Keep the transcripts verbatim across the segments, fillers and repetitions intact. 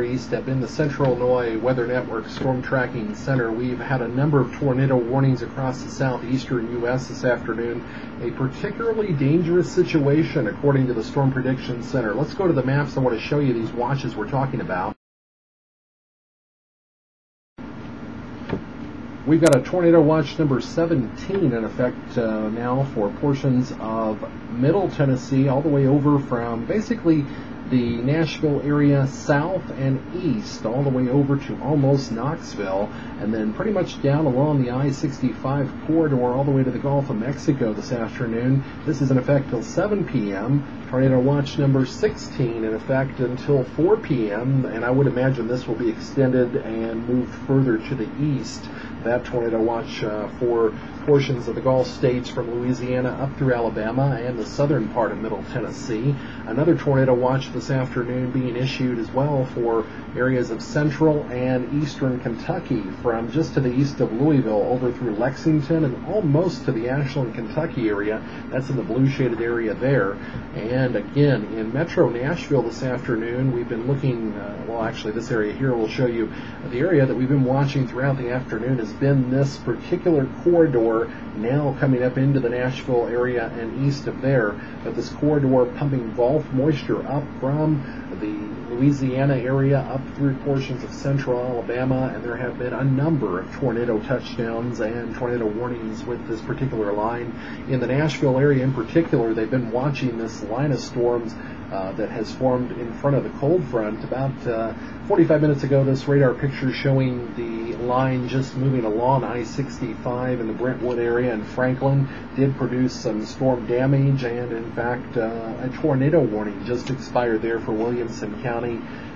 Gary Estep in the Central Illinois Weather Network Storm Tracking Center. We've had a number of tornado warnings across the southeastern U S this afternoon. A particularly dangerous situation according to the Storm Prediction Center. Let's go to the maps. I want to show you these watches we're talking about. We've got a tornado watch number seventeen in effect uh, now for portions of middle Tennessee all the way over from basically the Nashville area south and east all the way over to almost Knoxville, and then pretty much down along the I sixty-five corridor all the way to the Gulf of Mexico this afternoon. This is in effect till seven p m Tornado watch number sixteen in effect until four p m, and I would imagine this will be extended and moved further to the east. That tornado watch uh, for portions of the Gulf states from Louisiana up through Alabama and the southern part of middle Tennessee. Another tornado watch this afternoon being issued as well for areas of central and eastern Kentucky from just to the east of Louisville over through Lexington and almost to the Ashland, Kentucky area. That's in the blue shaded area there. And And again, in Metro Nashville this afternoon, we've been looking, uh, well actually this area here will show you, the area that we've been watching throughout the afternoon has been this particular corridor now coming up into the Nashville area and east of there, but this corridor pumping Gulf moisture up from the Louisiana area up through portions of central Alabama, and there have been a number of tornado touchdowns and tornado warnings with this particular line. In the Nashville area in particular, they've been watching this line of storms uh, that has formed in front of the cold front. About uh, forty-five minutes ago, this radar picture showing the line just moving along I sixty-five in the Brentwood area in Franklin did produce some storm damage, and in fact uh, a tornado warning just expired there for Williamson County.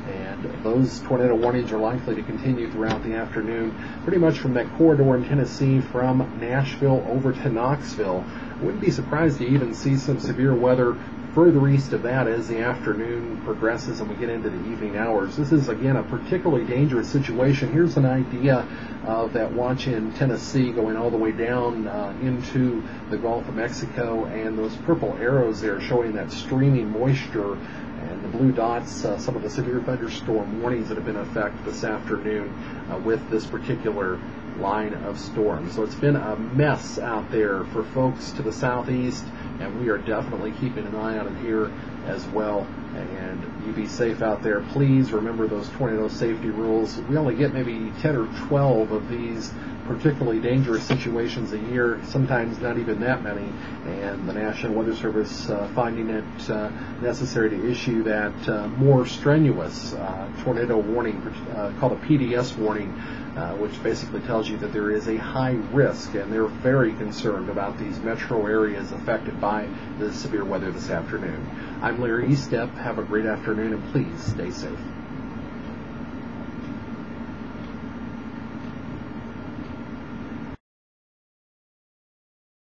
And those tornado warnings are likely to continue throughout the afternoon, pretty much from that corridor in Tennessee from Nashville over to Knoxville. Wouldn't be surprised to even see some severe weather further east of that as the afternoon progresses and we get into the evening hours. This is, again, a particularly dangerous situation. Here's an idea of that watch in Tennessee going all the way down uh, into the Gulf of Mexico, and those purple arrows there showing that streaming moisture and the blue dots, uh, some of the severe thunderstorm warnings that have been in effect this afternoon uh, with this particular line of storms. So it's been a mess out there for folks to the southeast, and we are definitely keeping an eye on it here as well. And you be safe out there. Please remember those tornado safety rules. We only get maybe ten or twelve of these particularly dangerous situations a year, sometimes not even that many, and the National Weather Service uh, finding it uh, necessary to issue that uh, more strenuous uh, tornado warning uh, called a P D S warning, uh, which basically tells you that there is a high risk, and they're very concerned about these metro areas affected by the severe weather this afternoon. I'm Larry Estep. Have a great afternoon, and please stay safe.